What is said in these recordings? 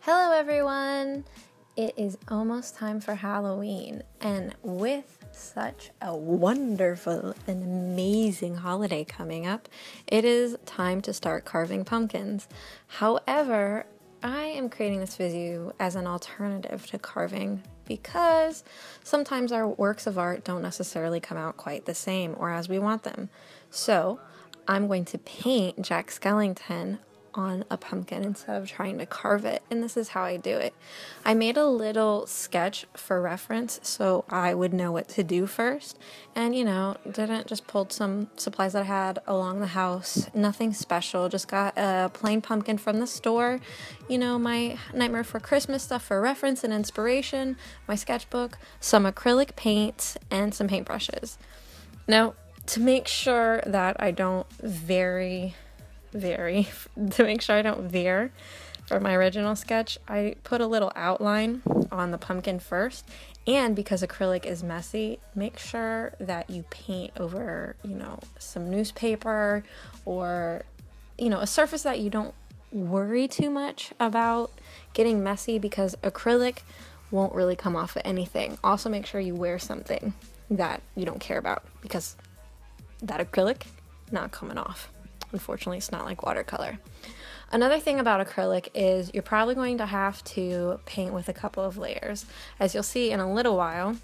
Hello everyone! It is almost time for Halloween, and with such a wonderful and amazing holiday coming up, it is time to start carving pumpkins. However, I am creating this video as an alternative to carving because sometimes our works of art don't necessarily come out quite the same or as we want them. So I'm going to paint Jack Skellington on a pumpkin instead of trying to carve it, and this is how I do it. I made a little sketch for reference so I would know what to do first, and you know, didn't just pulled some supplies that I had along the house, nothing special, just got a plain pumpkin from the store, you know, my Nightmare Before Christmas stuff for reference and inspiration, my sketchbook, some acrylic paints, and some paintbrushes. Now, to make sure that I don't veer from my original sketch, I put a little outline on the pumpkin first, and because acrylic is messy, make sure that you paint over, you know, some newspaper or, you know, a surface that you don't worry too much about getting messy, because acrylic won't really come off of anything. Also, make sure you wear something that you don't care about, because that acrylic not coming off. Unfortunately, it's not like watercolor. Another thing about acrylic is you're probably going to have to paint with a couple of layers. As you'll see in a little while,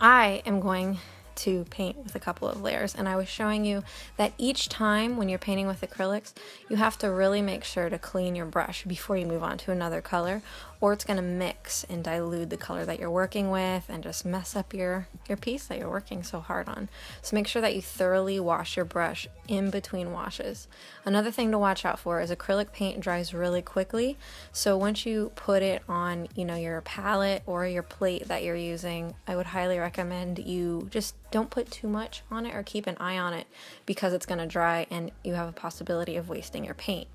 I am going to paint with a couple of layers, and I was showing you that each time when you're painting with acrylics, you have to really make sure to clean your brush before you move on to another color, or it's going to mix and dilute the color that you're working with and just mess up your piece that you're working so hard on. So make sure that you thoroughly wash your brush in between washes. Another thing to watch out for is acrylic paint dries really quickly, so once you put it on, you know, your palette or your plate that you're using, I would highly recommend you just don't put too much on it or keep an eye on it, because it's going to dry and you have a possibility of wasting your paint.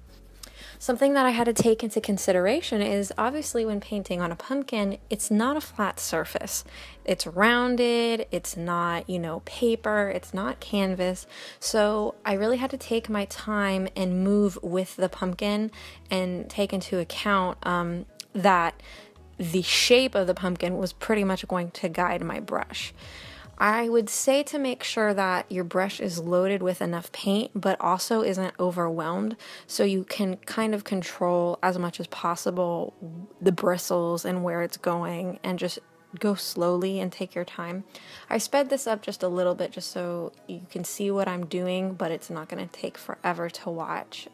Something that I had to take into consideration is, obviously when painting on a pumpkin, it's not a flat surface. It's rounded, it's not, you know, paper, it's not canvas. So I really had to take my time and move with the pumpkin and take into account that the shape of the pumpkin was pretty much going to guide my brush. I would say to make sure that your brush is loaded with enough paint, but also isn't overwhelmed, so you can kind of control as much as possible the bristles and where it's going, and just go slowly and take your time. I sped this up just a little bit just so you can see what I'm doing, but it's not going to take forever to watch.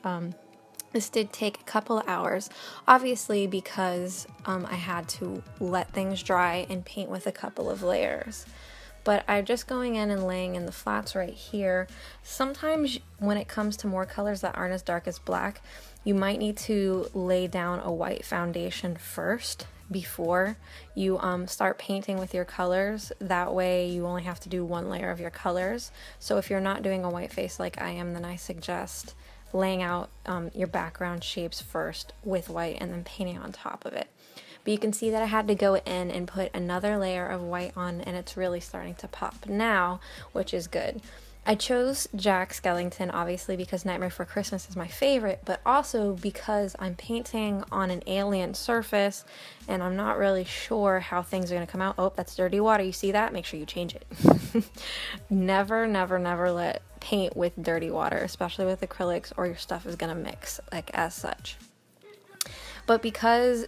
This did take a couple of hours, obviously, because I had to let things dry and paint with a couple of layers. But I'm just going in and laying in the flats right here. Sometimes when it comes to more colors that aren't as dark as black, you might need to lay down a white foundation first before you start painting with your colors. That way you only have to do one layer of your colors. So if you're not doing a white face like I am, then I suggest laying out your background shapes first with white and then painting on top of it. But you can see that I had to go in and put another layer of white on, and it's really starting to pop now, which is good. I chose Jack Skellington obviously because Nightmare Before Christmas is my favorite, but also because I'm painting on an alien surface and I'm not really sure how things are going to come out. Oh, that's dirty water. You see that? Make sure you change it. Never, never, never let paint with dirty water, especially with acrylics, or your stuff is going to mix like as such. But because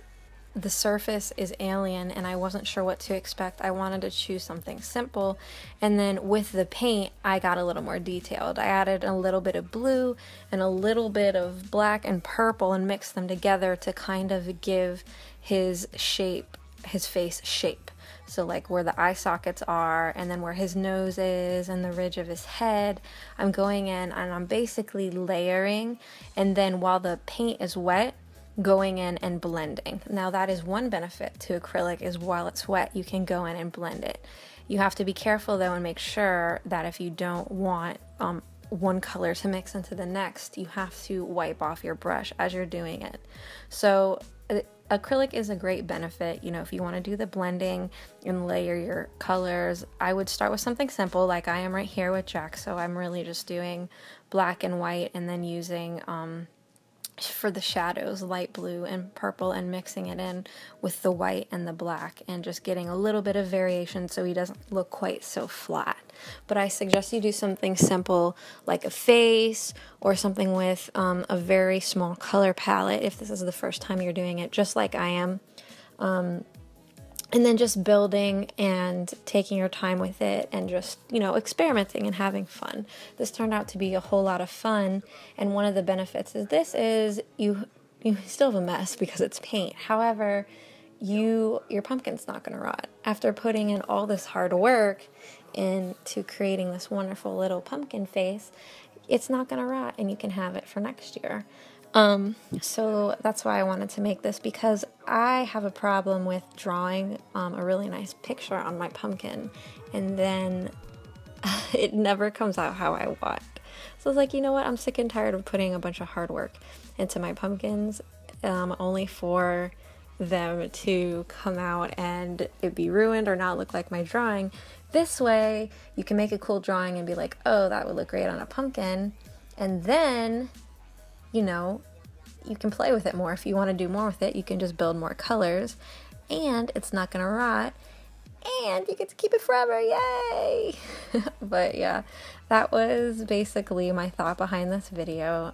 the surface is alien and I wasn't sure what to expect, I wanted to choose something simple, and then with the paint I got a little more detailed. I added a little bit of blue and a little bit of black and purple and mixed them together to kind of give his shape, his face shape. So like where the eye sockets are, and then where his nose is, and the ridge of his head. I'm going in and I'm basically layering, and then while the paint is wet, going in and blending. Now that is one benefit to acrylic, is while it's wet you can go in and blend it. You have to be careful though and make sure that if you don't want one color to mix into the next, you have to wipe off your brush as you're doing it. So acrylic is a great benefit, you know, if you want to do the blending and layer your colors. I would start with something simple like I am right here with Jack, so I'm really just doing black and white and then using for the shadows, light blue and purple, and mixing it in with the white and the black and just getting a little bit of variation so he doesn't look quite so flat. But I suggest you do something simple like a face or something with a very small color palette if this is the first time you're doing it, just like I am. And then just building and taking your time with it and just, you know, experimenting and having fun. This turned out to be a whole lot of fun, and one of the benefits is this is you still have a mess because it's paint. However, your pumpkin's not gonna rot. After putting in all this hard work into creating this wonderful little pumpkin face, it's not gonna rot and you can have it for next year. So that's why I wanted to make this, because I have a problem with drawing a really nice picture on my pumpkin and then it never comes out how I want. So I was like, you know what, I'm sick and tired of putting a bunch of hard work into my pumpkins only for them to come out and it be ruined or not look like my drawing. This way you can make a cool drawing and be like, oh, that would look great on a pumpkin, and then, you know, you can play with it more. If you want to do more with it, you can just build more colors and it's not gonna rot and you get to keep it forever, yay! But yeah, that was basically my thought behind this video.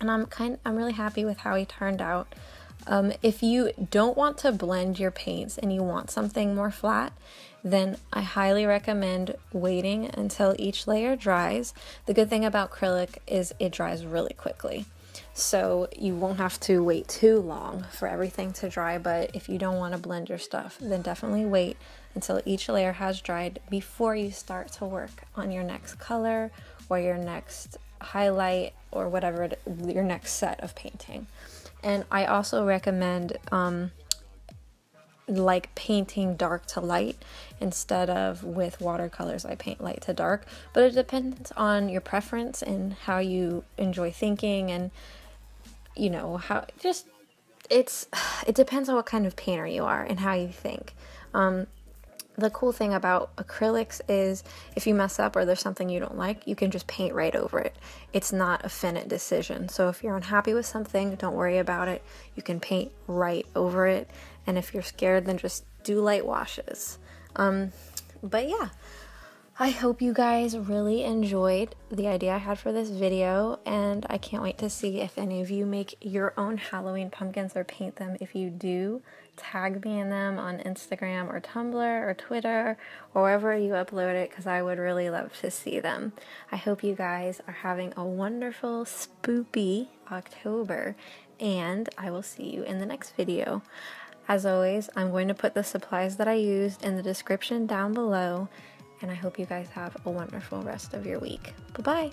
And I'm really happy with how he turned out. If you don't want to blend your paints and you want something more flat, then I highly recommend waiting until each layer dries. The good thing about acrylic is it dries really quickly, so you won't have to wait too long for everything to dry. But if you don't want to blend your stuff, then definitely wait until each layer has dried before you start to work on your next color or your next highlight or whatever your next set of painting. And I also recommend like painting dark to light instead of with watercolors I paint light to dark, but it depends on your preference and how you enjoy thinking, and you know how it depends on what kind of painter you are and how you think. The cool thing about acrylics is if you mess up or there's something you don't like, you can just paint right over it. It's not a finite decision. So if you're unhappy with something, don't worry about it. You can paint right over it. And if you're scared, then just do light washes. But yeah, I hope you guys really enjoyed the idea I had for this video, and I can't wait to see if any of you make your own Halloween pumpkins or paint them. If you do, tag me in them on Instagram or Tumblr or Twitter or wherever you upload it, because I would really love to see them. I hope you guys are having a wonderful spoopy October, and I will see you in the next video. As always, I'm going to put the supplies that I used in the description down below, and I hope you guys have a wonderful rest of your week. Bye-bye!